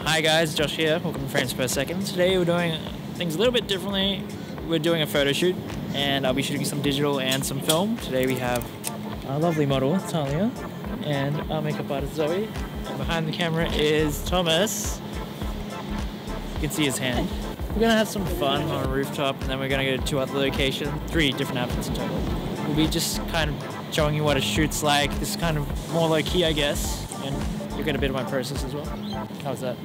Hi guys, Josh here, welcome to Frames Per Second. Today we're doing things a little bit differently. We're doing a photo shoot and I'll be shooting some digital and some film. Today we have our lovely model, Thalia, and our makeup artist, Zoe. And behind the camera is Thomas. You can see his hand. We're gonna have some fun on a rooftop and then we're gonna go to two other locations, three different outfits in total. We'll be just kind of showing you what a shoot's like. This is kind of more low key, I guess. And you'll get a bit of my process as well. How's that? So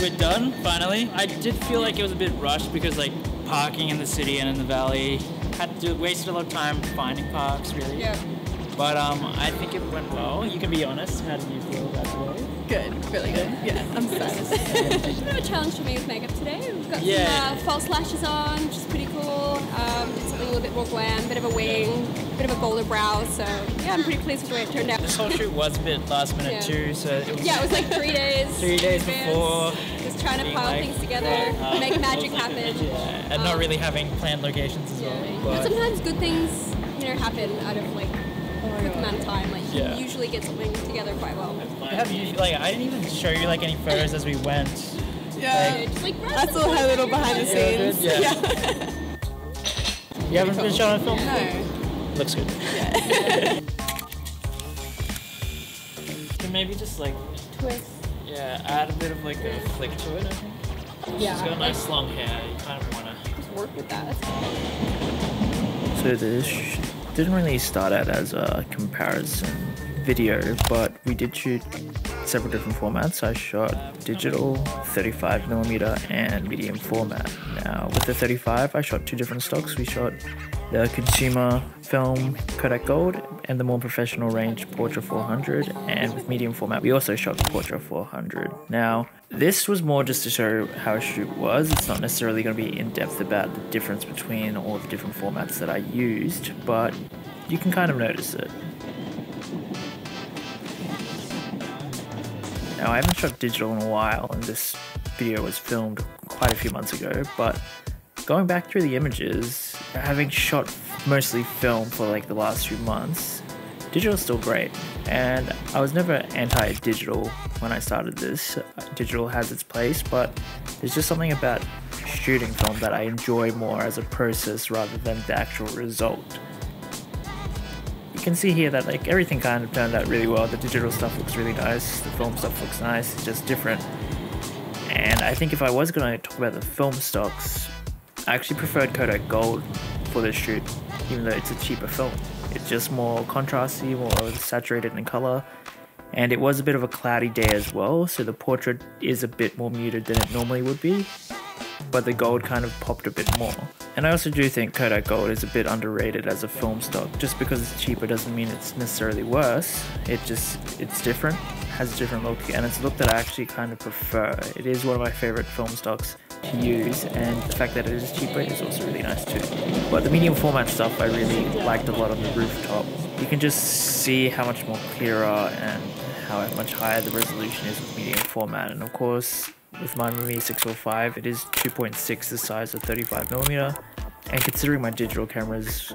we're done, finally. I did feel like it was a bit rushed because like parking in the city and in the valley, had to waste a lot of time finding parks, really. Yeah. But I think it went well. You can be honest. How did you feel about today? Good, really good. Yeah, I'm excited. It's a bit of a challenge for me with makeup today. We've got some false lashes on, which is pretty cool. Did something a little bit more glam, a bit of a wing, a bit of a bolder brow. So yeah, I'm pretty pleased with the way it turned out. This whole shoot was a bit last minute too. So it was it was like 3 days. 3 days before. Just trying to pile things together, make magic happen, and not really having planned locations as well. But sometimes good things, you know, happen out of like quick amount of time. Like you usually get something together quite well. I didn't even show you like any photos as we went. Yeah, that's all her little behind the scenes. You haven't been shot on film? No. Looks good. Yeah. Can maybe just like twist. Yeah, add a bit of like a flick to it, I think. Yeah. She's got nice long hair. You kind of wanna just work with that. So this didn't really start out as a comparison video, but we did shoot several different formats. I shot digital, 35mm and medium format. Now with the 35, I shot two different stocks. We shot the consumer film Kodak Gold and the more professional range Portra 400, and with medium format we also shot Portra 400. Now this was more just to show how a shoot was. It's not necessarily going to be in depth about the difference between all the different formats that I used, but you can kind of notice it. Now I haven't shot digital in a while and this video was filmed quite a few months ago, but going back through the images, having shot mostly film for like the last few months, digital's still great. And I was never anti-digital when I started this. Digital has its place, but there's just something about shooting film that I enjoy more as a process rather than the actual result. You can see here that like everything kind of turned out really well. The digital stuff looks really nice, the film stuff looks nice, it's just different. And I think if I was going to talk about the film stocks, I actually preferred Kodak Gold for this shoot, even though it's a cheaper film. It's just more contrasty, more saturated in color, and it was a bit of a cloudy day as well, so the portrait is a bit more muted than it normally would be, but the gold kind of popped a bit more. And I also do think Kodak Gold is a bit underrated as a film stock. Just because it's cheaper doesn't mean it's necessarily worse. It's different, has a different look, and it's a look that I actually kind of prefer. It is one of my favorite film stocks to use, and the fact that it is cheaper is also really nice too. But the medium format stuff I really liked a lot on the rooftop. You can just see how much more clearer and how much higher the resolution is with medium format, and of course with my Mamiya 645, it is 2.6 the size of 35mm, and considering my digital camera is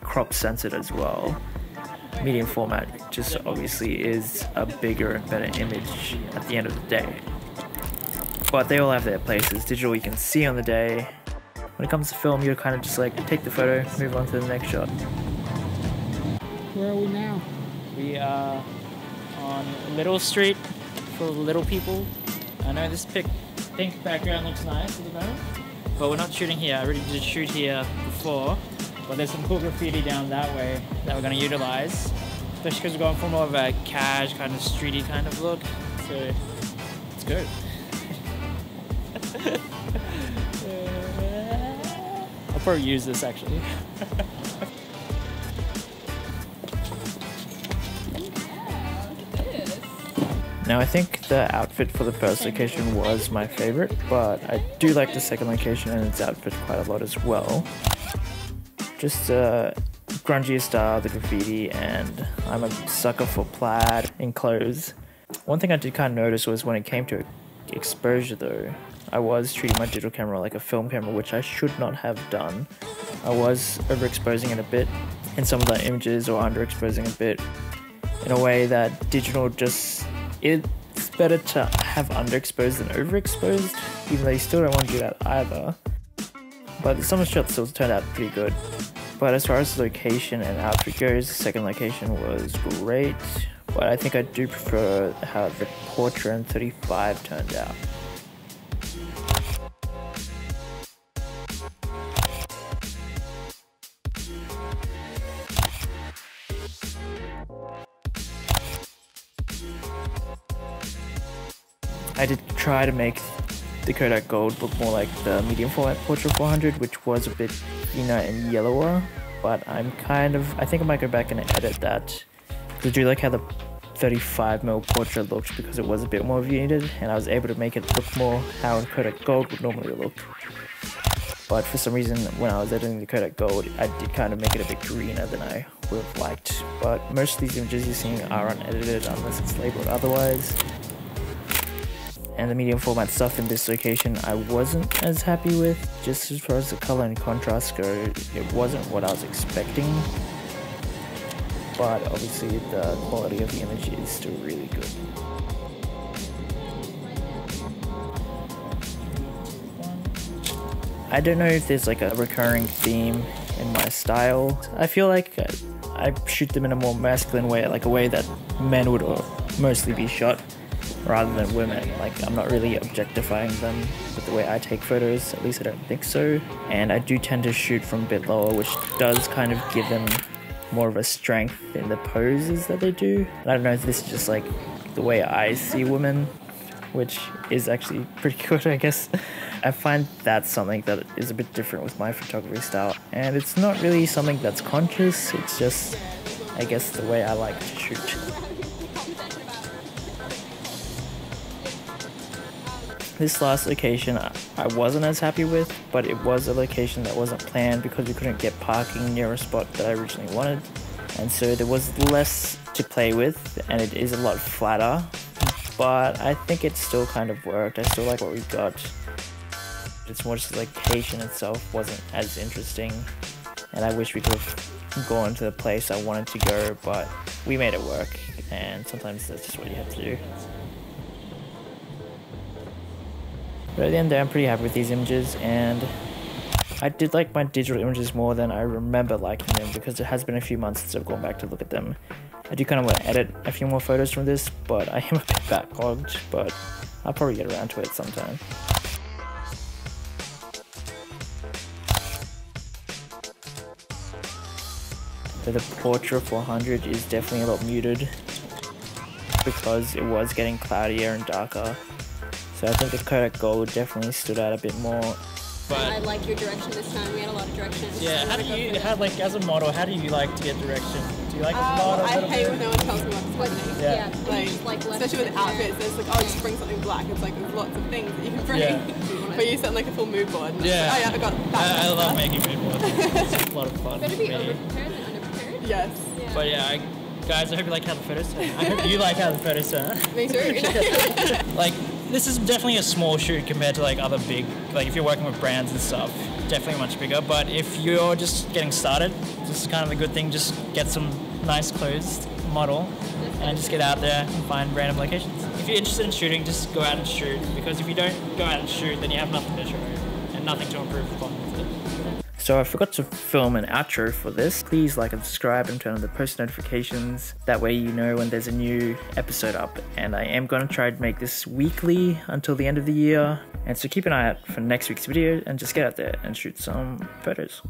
crop sensitive as well, medium format just obviously is a bigger and better image at the end of the day. But they all have their places. Digital you can see on the day. When it comes to film, you're kind of just like, take the photo, move on to the next shot. Where are we now? We are on Little Street for little people. I know this pink background looks nice at the moment, but we're not shooting here. I already did shoot here before, but there's some cool graffiti down that way that we're going to utilize, especially because we're going for more of a cash, kind of streety kind of look, so let's go. I'll probably use this actually. Now I think the outfit for the first location was my favorite, but I do like the second location and its outfit quite a lot as well. Just grungier style, the graffiti, and I'm a sucker for plaid in clothes. One thing I did kind of notice was when it came to exposure though, I was treating my digital camera like a film camera, which I should not have done. I was overexposing it a bit in some of the images, or underexposing a bit in a way that digital just, it's better to have underexposed than overexposed, even though you still don't want to do that either. But some of the shots still turned out pretty good. But as far as location and outfit goes, the second location was great, but I think I do prefer how the Portra 435 turned out. I did try to make the Kodak Gold look more like the medium format Portra 400, which was a bit thinner and yellower, but I'm I think I might go back and edit that, because I do like how the 35mm Portra looked, because it was a bit more muted and I was able to make it look more how a Kodak Gold would normally look. But for some reason, when I was editing the Kodak Gold, I did kind of make it a bit greener than I would have liked. But most of these images you're seeing are unedited unless it's labeled otherwise. And the medium format stuff in this location I wasn't as happy with. Just as far as the color and contrast go, it wasn't what I was expecting. But obviously the quality of the image is still really good. I don't know if there's like a recurring theme in my style. I feel like I shoot them in a more masculine way, like a way that men would mostly be shot, rather than women. Like, I'm not really objectifying them with the way I take photos, at least I don't think so. And I do tend to shoot from a bit lower, which does kind of give them more of a strength in the poses that they do. And I don't know if this is just like the way I see women, which is actually pretty good, I guess. I find that's something that is a bit different with my photography style. And it's not really something that's conscious, it's just, I guess, the way I like to shoot. This last location I wasn't as happy with, but it was a location that wasn't planned because we couldn't get parking near a spot that I originally wanted, and so there was less to play with, and it is a lot flatter, but I think it still kind of worked. I still like what we got. It's more just the location itself wasn't as interesting, and I wish we could have gone to the place I wanted to go, but we made it work, and sometimes that's just what you have to do. But at the end there, I'm pretty happy with these images, and I did like my digital images more than I remember liking them, because it has been a few months since I've gone back to look at them. I do kind of want to edit a few more photos from this, but I am a bit backlogged, but I'll probably get around to it sometime. So the Portra 400 is definitely a lot muted, because it was getting cloudier and darker. So I think the Kodak Gold definitely stood out a bit more. But I like your direction this time. We had a lot of direction. Yeah. How do you, like as a model, how do you like to get direction? Do you like a lot of? I hate when no one tells me what to do. Yeah. Like especially with outfits, it's like, oh, just bring something black. It's like there's lots of things that you can bring. Yeah. But you sound like a full mood board. Yeah. Like, oh yeah, I got that. I love making mood boards. It's a lot of fun. Better be overprepared than underprepared. Yes. Yeah. But yeah. Guys, I hope you like how the photos turn out. I hope you like how the photos turn out. Me too. Like, this is definitely a small shoot compared to like other big, like if you're working with brands and stuff, definitely much bigger. But if you're just getting started, this is kind of a good thing. Just get some nice clothes, model, and just get out there and find random locations. If you're interested in shooting, just go out and shoot, because if you don't go out and shoot, then you have nothing to show and nothing to improve upon. So I forgot to film an outro for this. Please like and subscribe and turn on the post notifications. That way you know when there's a new episode up. And I am going to try to make this weekly until the end of the year. And so keep an eye out for next week's video, and just get out there and shoot some photos.